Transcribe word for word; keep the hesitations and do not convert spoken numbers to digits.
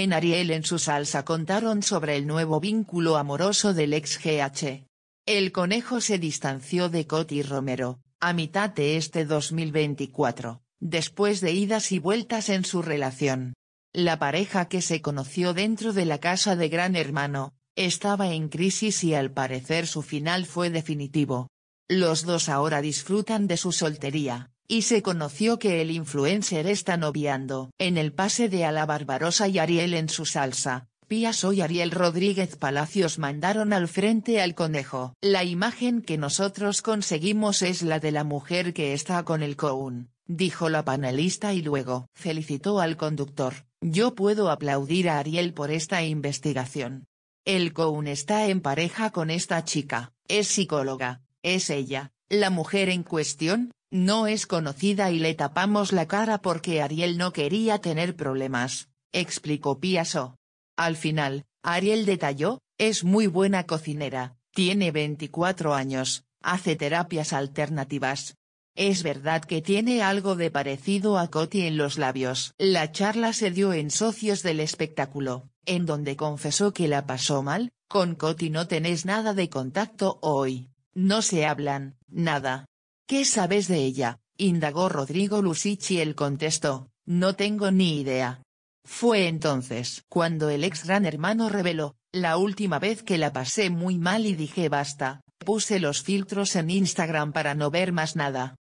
En Ariel en su salsa contaron sobre el nuevo vínculo amoroso del ex G H. El Conejo se distanció de Coty Romero, a mitad de este dos mil veinticuatro, después de idas y vueltas en su relación. La pareja, que se conoció dentro de la casa de Gran Hermano, estaba en crisis y al parecer su final fue definitivo. Los dos ahora disfrutan de su soltería, y se conoció que el influencer está noviando. En el pase de A la Barbarosa y Ariel en su salsa, Pía Soy y Ariel Rodríguez Palacios mandaron al frente al Conejo. La imagen que nosotros conseguimos es la de la mujer que está con el Coon, dijo la panelista, y luego felicitó al conductor. Yo puedo aplaudir a Ariel por esta investigación. El Coon está en pareja con esta chica, es psicóloga, es ella, la mujer en cuestión, no es conocida y le tapamos la cara porque Ariel no quería tener problemas, explicó Pía Soy. Al final, Ariel detalló, es muy buena cocinera, tiene veinticuatro años, hace terapias alternativas. Es verdad que tiene algo de parecido a Coty en los labios. La charla se dio en Socios del Espectáculo, en donde confesó que la pasó mal. Con Coty no tenés nada de contacto hoy, no se hablan, nada. ¿Qué sabes de ella?, indagó Rodrigo Lucich y él contestó, no tengo ni idea. Fue entonces cuando el ex Gran Hermano reveló, la última vez que la pasé muy mal y dije basta, puse los filtros en Instagram para no ver más nada.